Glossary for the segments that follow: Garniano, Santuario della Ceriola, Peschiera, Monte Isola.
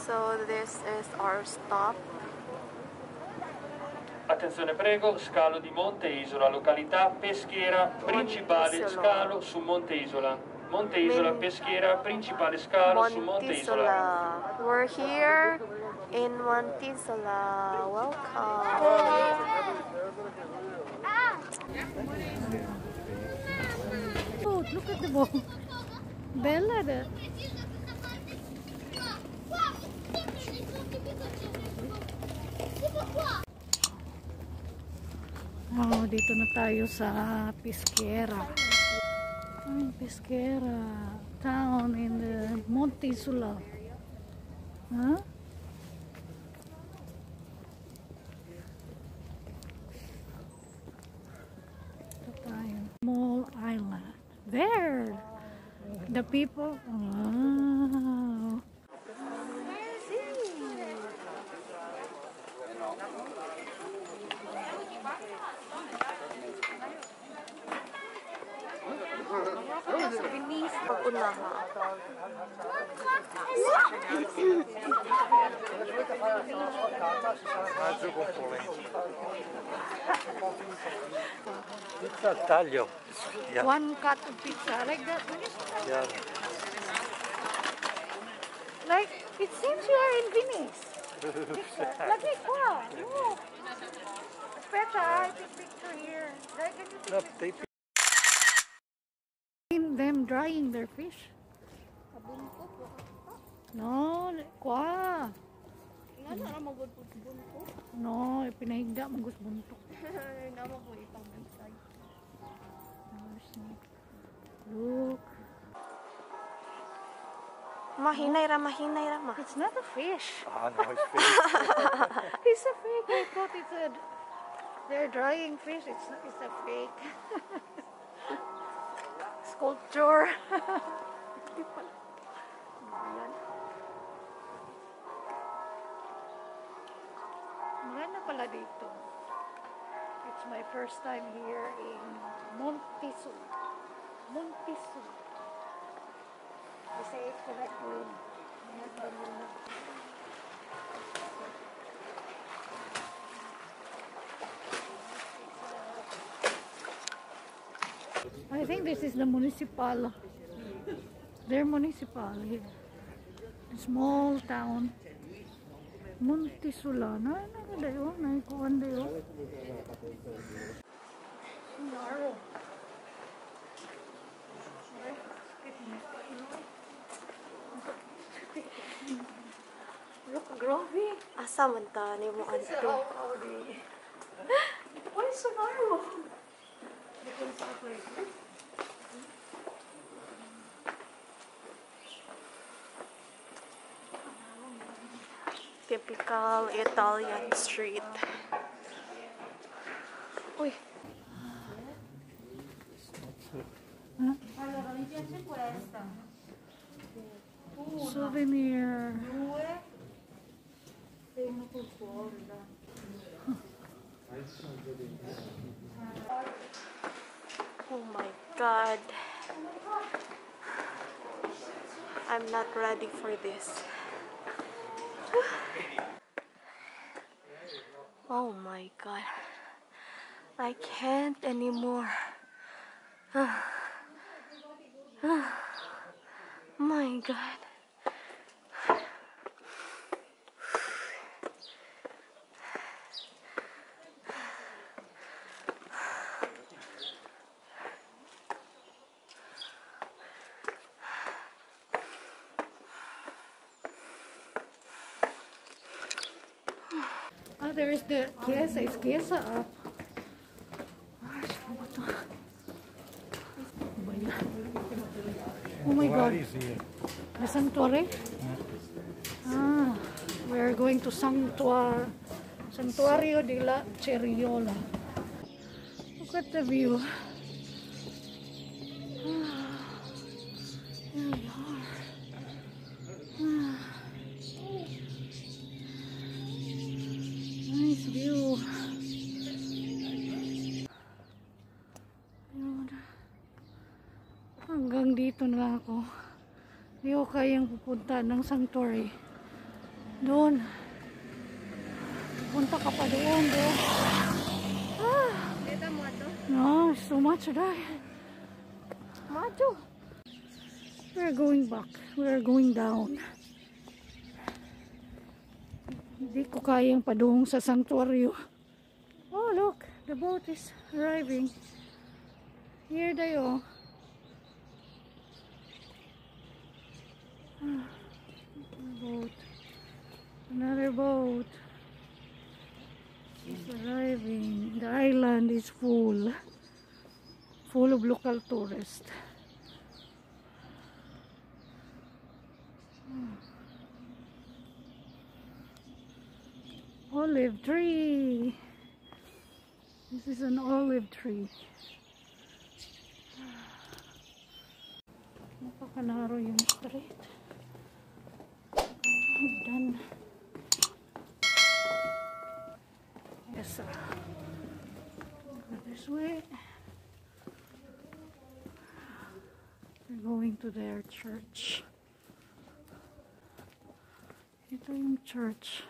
So this is our stop. Attenzione prego, scalo di Monte Isola, località peschiera principale, scalo su Monte Isola. Monte Isola, peschiera principale, scalo su Monte Isola. We're here in Monte Isola. Welcome. Oh, look at the ball. Bella there. Oh, dito na tayo sa Peschiera. Peschiera town in the Monte Isola. Huh? Dito tayo. Small island. There! The people. Wow. Pizza taglio. Yeah. One cut of pizza like that. Yeah. Like it seems you are in Venice. Lucky qua. It's better. I take picture here. Like, can you take them drying their fish? No, kwa. No, pinahigda magus buntok. Look. Mahinay ra. It's not a fish. Ah, no, it's fish. It's a fake. I thought it's a. They're drying fish. It's a fake. Culture. It's my first time here in Monte Isola. Monte Isola. They say it correctly. I think this is the municipal. They're municipal here. Small town. Monte Isola. Narrow. Look, groovy. Asa man ta ni mo anto. Why so narrow? Typical Italian street. Uy. Allora mi piace questa. Souvenir. Due. Uno con corda. Oh my god. I'm not ready for this. Oh my god. I can't anymore. My god. There is the chiesa, it's chiesa up. Oh my god. The Santuario? Ah, we are going to Santuario della Ceriola. Look at the view. Hanggang dito na ako. Hindi ko kayang pupunta ng sanctuary. Doon. Punta ka pa doon, doon. Ah. No, it's too much, right? Macho. We are going back. We are going down. Hindi ko kayang padoong sa sanctuario. Oh, look. The boat is arriving. Here they are. Boat. Another boat is arriving. The island is full. Full of local tourists. Olive tree. This is an olive tree. Napakanaro yung street. I'm done. Yes, sir. Go this way. We're going to their church. Ito yung church.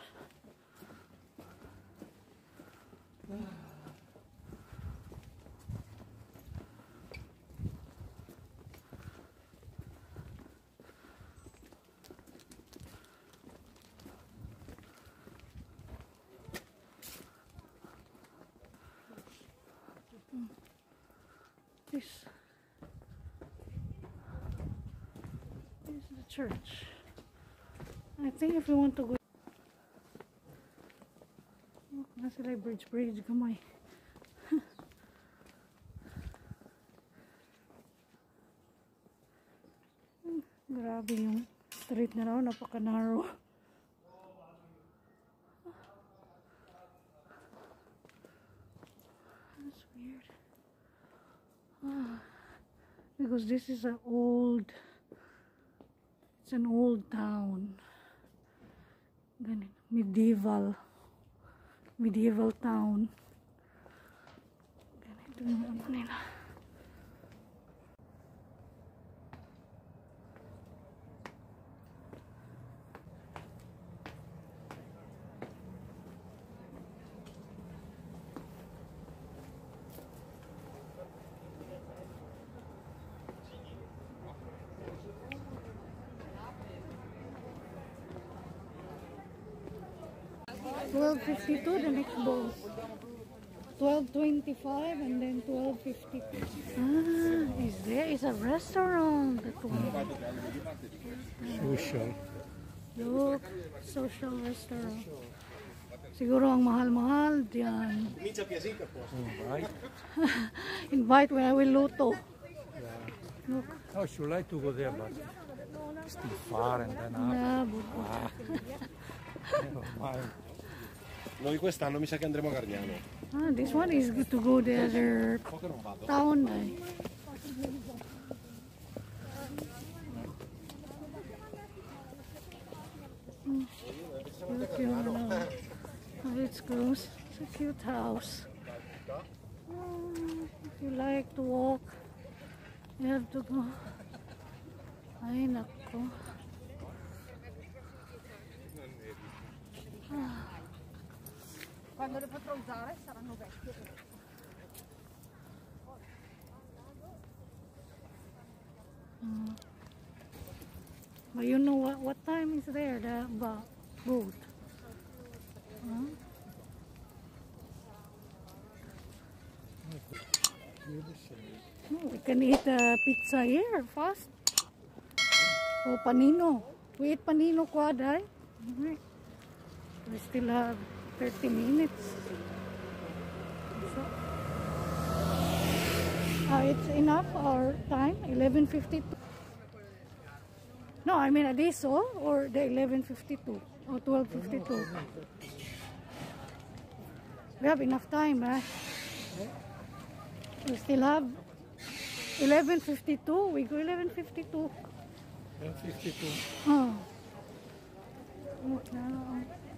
This is the church. I think if you want to go, that's a bridge, come on. Grabe yung street na raw, napakanaro. That's weird. Ah, because this is an old, it's an old town. Medieval town. Ganito yung ano nila. $12.52 the next boat. $12.25 and then $12.50. Ah, is there is a restaurant that one. Social. Look, social restaurant. Siguro ang mahal-mahal diyan. Invite. Invite when I will luto. Look. Oh, should like to go there, but it's too far and then Noi quest'anno mi sa che andremo a Garniano. Ah, this one is good to go there. Their town. It's close. It's a cute house. If you like to walk, you have to go. Ay, nako. Quando le potrò usare saranno vecchie. But you know what time is there, the boat? No, we can eat pizza here fast. Oh, panino. We eat panino quad, right? We still have 30 minutes. So, it's enough our time, 11:52. No, I mean at this all or the 11:52 or 12:52. We have enough time, right? We still have 11:52. We go 11:52. 11:52. Oh. Okay.